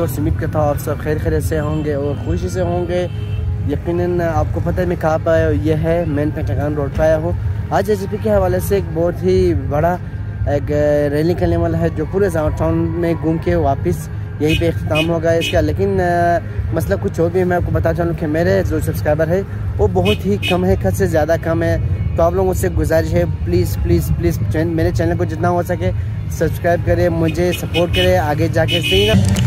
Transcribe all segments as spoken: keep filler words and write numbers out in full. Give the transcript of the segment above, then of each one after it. और उम्मीद का था आप सब खैर खैर से होंगे और खुशी से होंगे। यकीनन आपको पता है मैं कहाँ पर आया हूँ, यह है मेन पेंटागन रोड पर आया हूँ। आज एच पी के हवाले से एक बहुत ही बड़ा एक रैली करने वाला है जो पूरे डाउन टाउन में घूम के वापस यहीं पे इख्तिताम होगा इसका। लेकिन आ, मसला कुछ और भी है। मैं आपको बता चाहूँ कि मेरे जो सब्सक्राइबर है वो बहुत ही कम है, हद से ज़्यादा कम है। तो आप लोगों से गुजारिश है प्लीज़ प्लीज़ प्लीज़ मेरे चैनल को जितना हो सके सब्सक्राइब करें, मुझे सपोर्ट करें आगे जाके। सही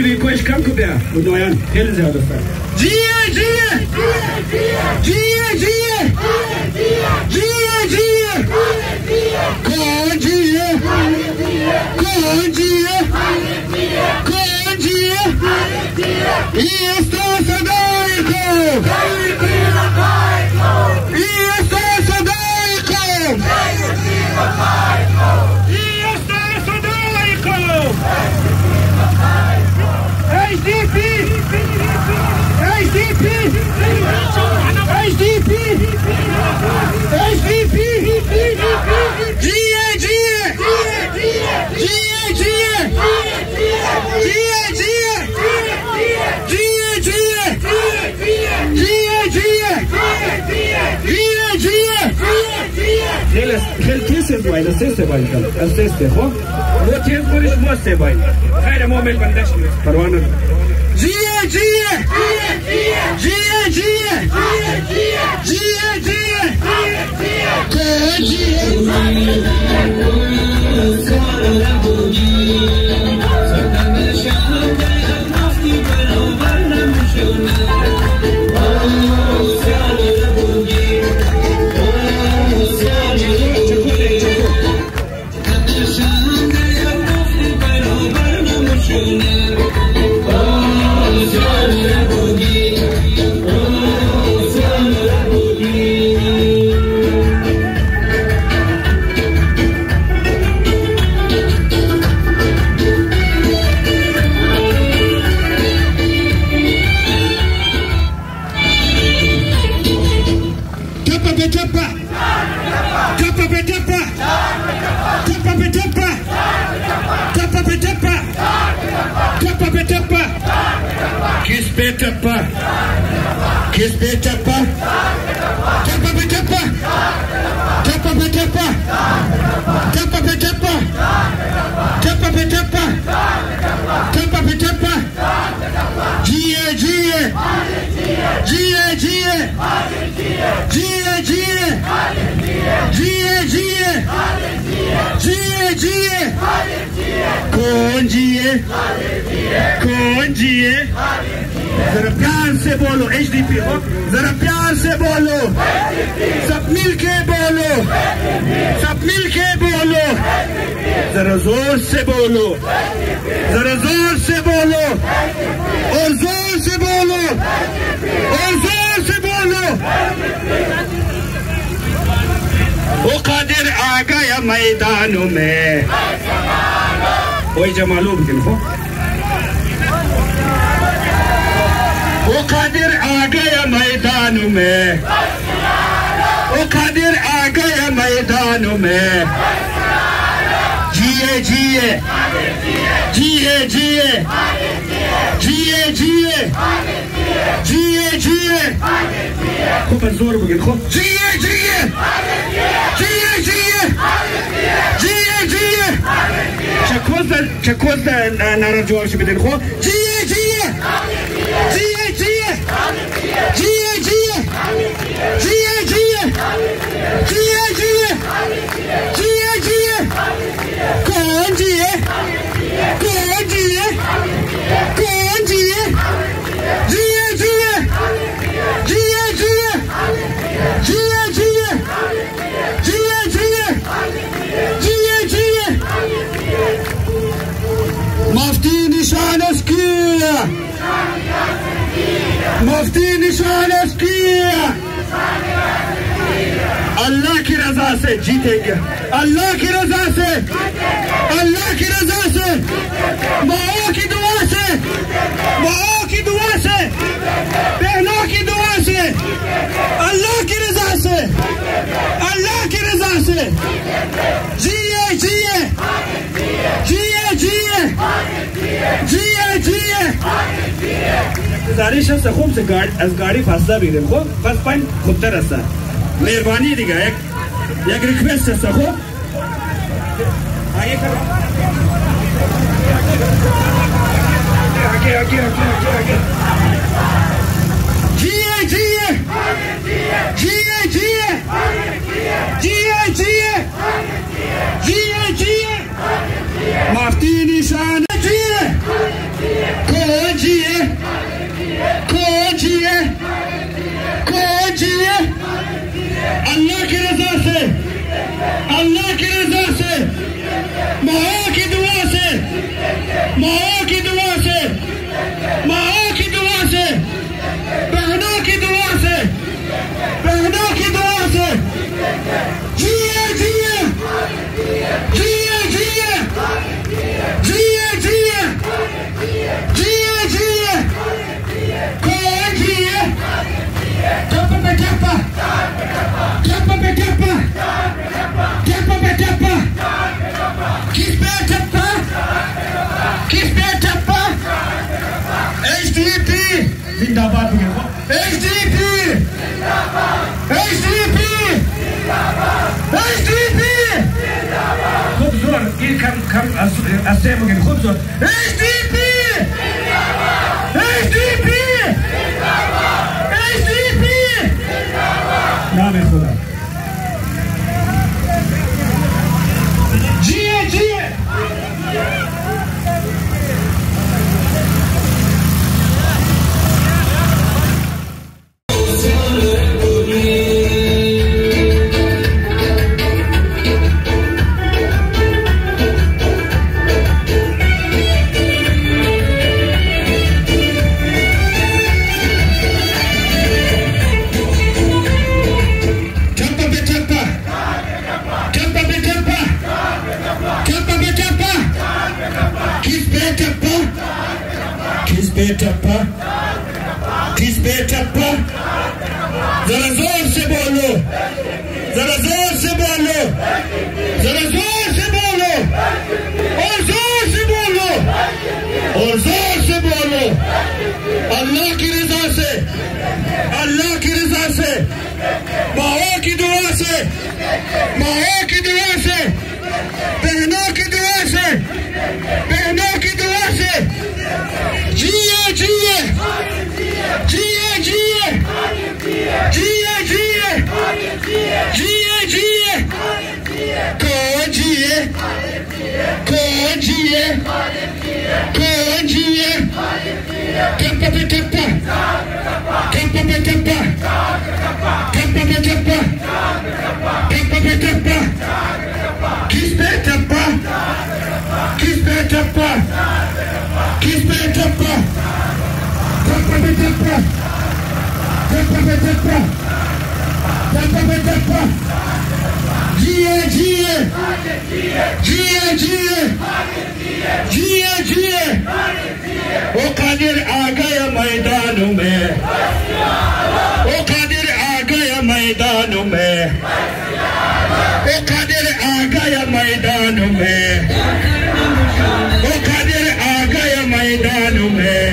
Silvi Kosh Kankubia, with Noyan, Hills out of her. خل تيسر باي السيسة باي السيسة خو وتير بريش موسى باي خير مؤمن بندش كروانا جيه جيه جيه جيه جيه جيه Kitapa, kitapa, tapa betapa, tapa betapa, tapa betapa, tapa betapa, tapa betapa, jie jie, jie jie, jie jie, jie jie, jie jie, konjie, konjie. ذرا پیار سے بولو ایچ ڈی پی ہو ذرا پیار سے بولو سب مل کے بولو سب مل کے بولو ذرا زور سے بولو ذرا زور سے بولو اور زور سے بولو اور زور سے بولو وہ قادر آ گیا میدانوں میں وہی جمالو بکن ہو وقادر آگیا میدانوں میں وقادر آگیا میدانوں میں جیے جیے جیے جیے جیے جیے جیے جیے خوب زور بگن خوب جیے جیے جیے جیے جیے جیے چکوز چکوز نارا جوارش بدن خوب جیے جیے جيه جيه جيه جيه جيه جيه جيه جيه كون جيه كون جيه كون جيه جيه جيه جيه جيه جيه جيه جيه جيه جيه جيه مفتي نشان اسكيه مفتی نشان اس کی اللہ کی رضا سے جیتے گے اللہ کی رضا سے اللہ کی رضا سے ماں کی دعا سے ماں کی دعا سے بہنوں کی دعا سے اللہ کی رضا سے اللہ کی رضا سے جیے جیے جیے جیے جیے جیے ساری شخص خوب سے از گاڑی فاصلہ بگیریم خوب بس پایین خوبتر است مهربانی دیگه یک ریکویست است خوب جیه جیه جیه جیه جیه جیه جیه جیه مفتی نشانه جیه جية كوجية كوجية الله کی رضا سے اللہ کی رضا سے ماں کی دعا سے ماں کی دعا سے ماں کی دعا سے بہنوں کی دعا سے بہنوں کی دعا سے جیے جیے جیے جیے جیے جیے جیے جیے کون جیے ٹپ پہ ٹپ ٹپ پہ ٹپ ٹپ پہ ٹپ کس پہ ٹپ کس پہ ٹپ ایچ ڈی پی زندہ باد ایچ ڈی پی ایچ ڈی پی ایچ ڈی پی خوب زور کی کم کم اسے مگر خوب زور ایچ ڈی پی ایچ ڈی پی ایچ ڈی پی نام خدا جیے جیے ماں کی دعا سے بہنوں کی دعا سے بہنوں کی دعا سے جیے جیے جیے جیے جیے جیے جیے جیے کون جیے کون جیے کون جیے ٹپ پہ ٹپ ٹپ پہ ٹپ ٹپ پہ ٹپ Kitbetapa, Kitbetapa, Kitbetapa, Kitbetapa, Kitbetapa, Kitbetapa, Kitbetapa, Jie Jie, Jie Jie, Jie Jie, O Qadir aa gaya maidanon mein, O Qadir aa gaya maidanon mein. O Qadir aa gaya maidan mein O Qadir aa gaya maidan mein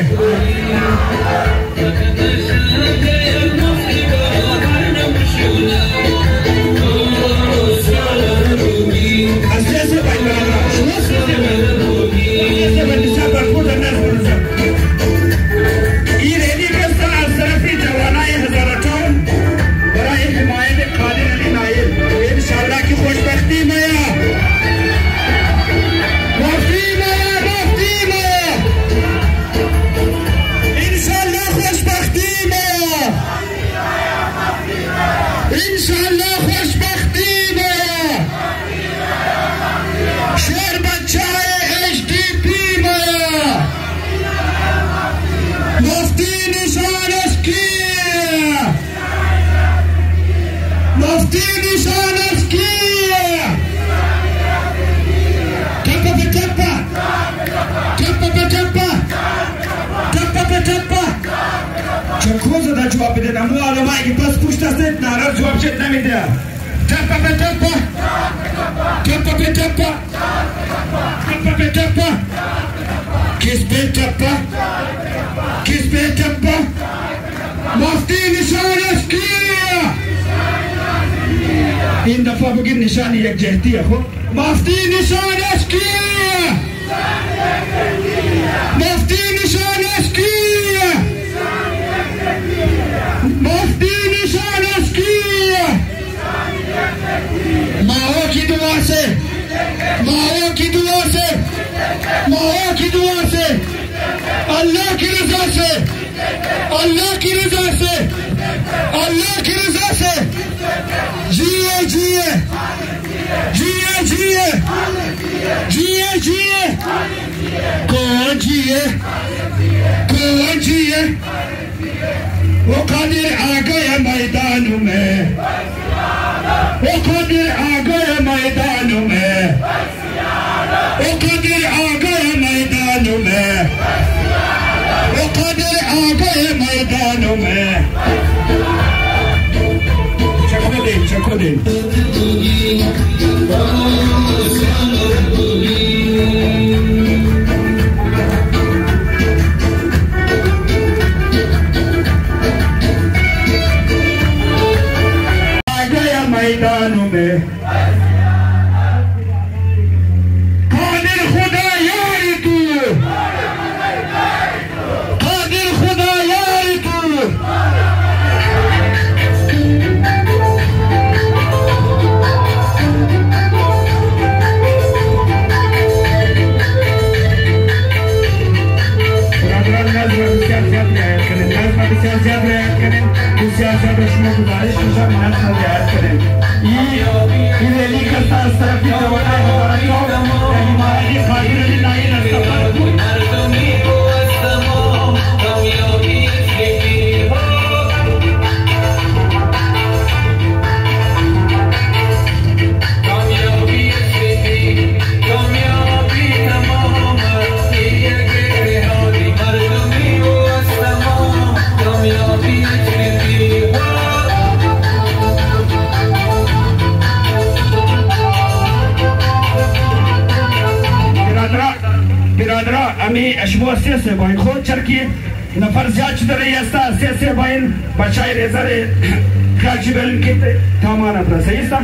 Allah अल्लाह की रजा से अल्लाह की रजा से अल्लाह की रजा से जिए जिए जिए जिए जिए जिए कौन जिए कौन जिए वो कादिर आ गया मैदान में वो कादिर आ गया मैदान में वो कादिर आ गया मैदान में وقادر آقای میدانم چکودین چکودین آقای میدانم قادر خدا یاری تو سیسه باین خود چرکی نفر زیاد چطوره ایستا سیسه باین بچه ریزاره خرچی بلیم که تامانه پرسه ایستا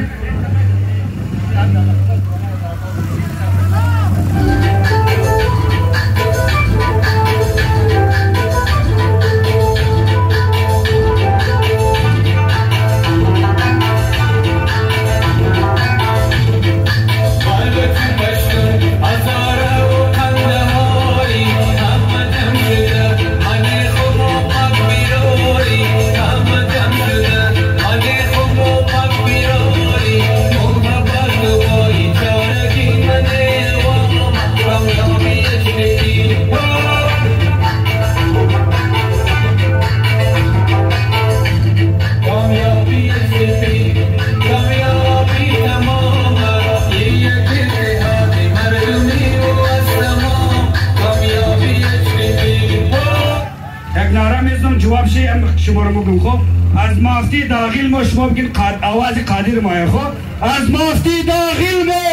داخل مش ممکن قاد آواز قادر مایه خو از مافتی داخل مو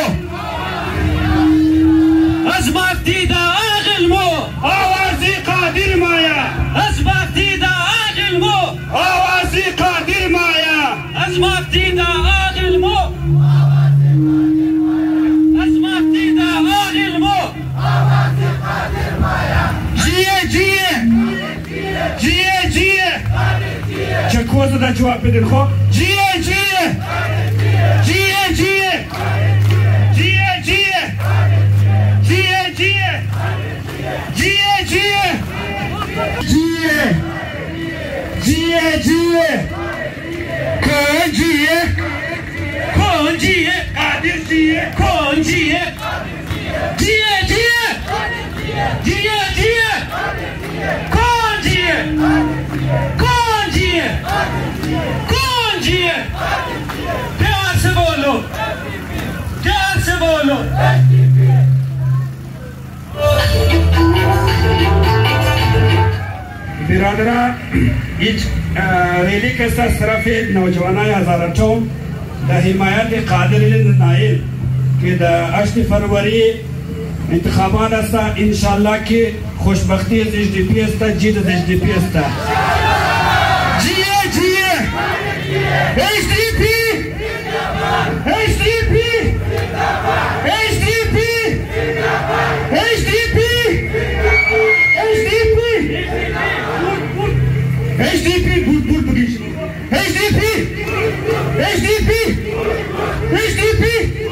از مافتی داخل مو آوازی قادر مایه از مافتی داخل مو آوازی قادر مایه از مافتی داخل مو از مافتی داخل مو آوازی قادر مایه جیه جیه جیه جیه چه کوزه دا جواب بدین خو جیه جیه جیه جیه جیه جیه جیه جیه جیه جیه جیه جیه کن جیه کن جیه قادر جیه کن جیه جیه جیه جیه جیه کن جیه کن کون جیه پیار سے بولو پیار سے بولو برادران ایچ ریلی کسا صرف نوجوانای هزاره چون دا حمایت قادرین نائل که دا هشت فروری انتخابات استا انشاءالله که خوشبختی از ایچ ڈی پی استا جید از ایچ ڈی پی استا ایچ ڈی پی ایچ ڈی پی ایچ ڈی پی ایچ ڈی پی ایچ ڈی پی بود بود بگیش ایچ ڈی پی ایچ ڈی پی ایچ ڈی پی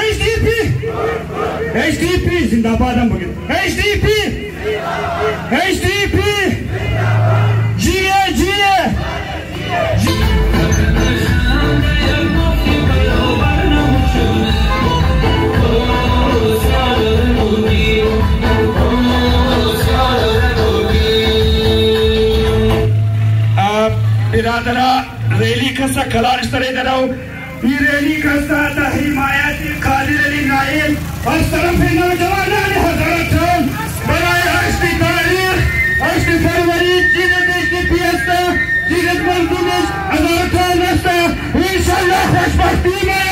ایچ ڈی پی ایچ ڈی پی زندہ بادم بگیر ایچ ڈی پی ريلي كسا خلاص ترى دراو ريلي كسا تحمايات خالد علي نائل السلام في نوجوانان حضرات براي عشق تاريخ عشق فروری جنت عشق پیستا جنت مردمش حضرات نستا انشاءالله خوشبختی ما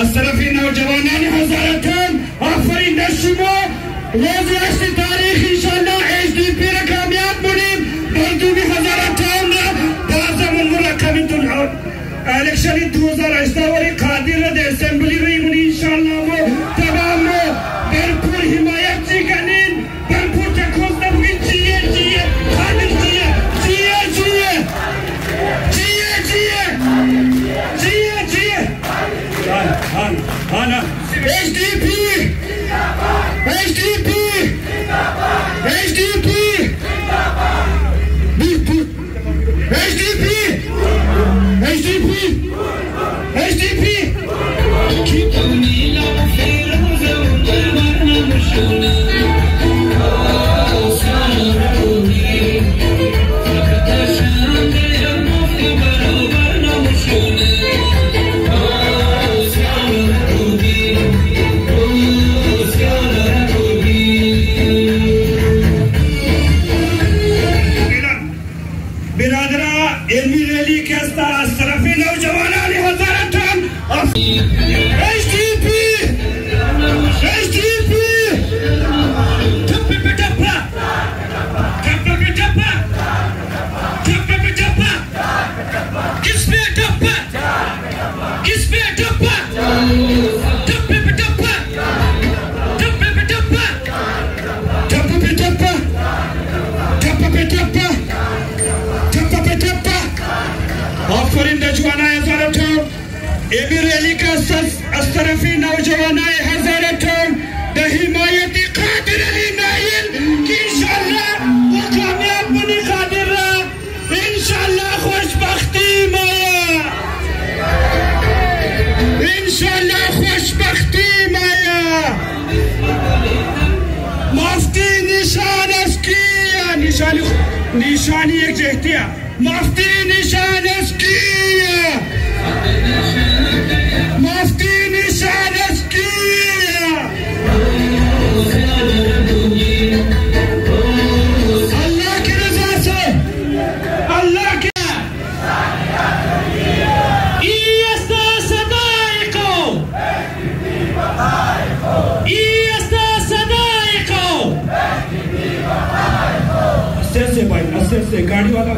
السلفي نوجوانان حضراتن آفرین در شما روز عشق تاریخ انشاءالله ایچ ڈی پی را کامیاب بونیم مردمی حضراتن را بازمون مرکبتون الیکشن دو هزار و هجده وری قادر را در اسمبلی ریمونی انشاءالله و تمام برپور حمایت چی کنین برپور تکوز نبوین چیه چیه خالد چیه چیه چیه چیه چیه چیه چیه أنا إتش دي بي إتش دي بي إتش دي بي إتش دي بي إتش دي بي إتش دي بي كتوني لا خير وزوجنا مشون السلفي نوجوانان حضراتن د حمایت قادر علی نائل کی انشاءالله و کامیاب بنی قادر را انشاءالله خوشبختی ما انشاءالله خوشبختی ما مفتی نشان است کی نشانی نشانی یک جهتی مفتی نشان است کی مفتی نشان است کی الله کی رضا سے الله کی ای است صدای کو ای است صدای کو اسے سے بھائی اسے سے گاڑی والا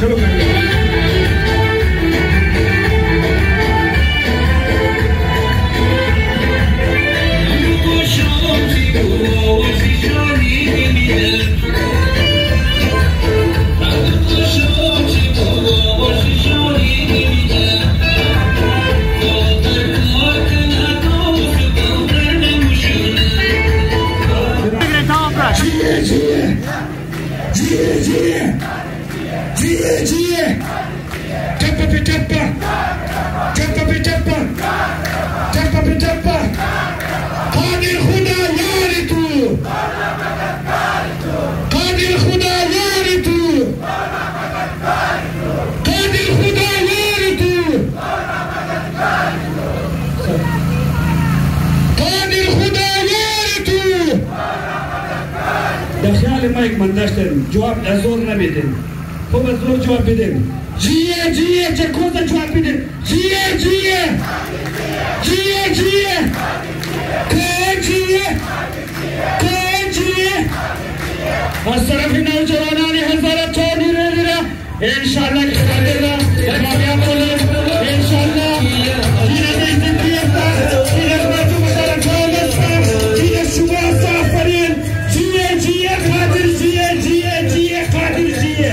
چلو داخل المايك ما نداشتن جواب ازور نبيتن هو ازور جواب بدين جي جیے جیے جکھو تا جوابی دے جیے جیے جیے جیے کہ جیے کہ جیے والصرف نوجوانان ہزارہ چودی رہ رہا انشاءاللہ خدا دے گا کامیاب ہو لے انشاءاللہ جیے دے زندگی تا جیے بچو بچا کھاوس جیے صبح سفرین جیے جیے خاطر جیے جیے جیے خاطر جیے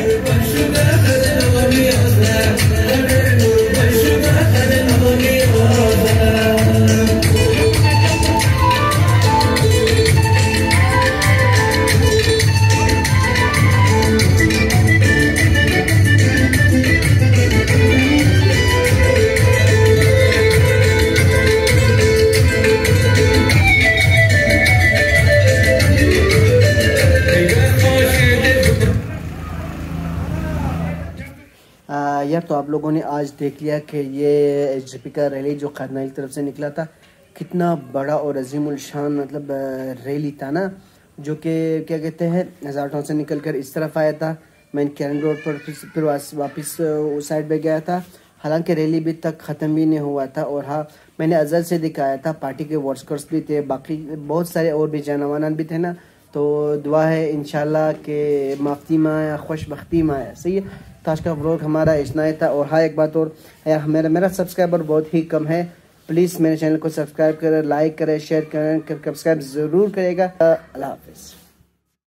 यार तो आप लोगों ने आज देख लिया कि ये एच डी पी का रैली जो खादनाइल की तरफ से निकला था कितना बड़ा और अजीमुलशान मतलब रैली था ना, जो कि क्या कहते हैं हज़ारा टाउन से निकल कर इस तरफ आया था। मैं कैरन रोड पर फिर वापस उस साइड पर गया था, हालांकि रैली भी तक ख़त्म भी नहीं हुआ था। और हाँ, मैंने अजहर से दिखाया था, पार्टी के वर्कर्स भी थे, बाकी बहुत सारे और भी जानवान भी थे ना। तो दुआ है इंशाल्लाह के माफ़ी में आया, खुशबख्ती में आया। सही है, तो आज का व्लॉग हमारा इतना ही था। और हाँ, एक बात और यार, मेरा मेरा सब्सक्राइबर बहुत ही कम है, प्लीज़ मेरे चैनल को सब्सक्राइब करें, लाइक करें, शेयर करें, सब्सक्राइब ज़रूर करेगा। अल्लाह हाफिज़।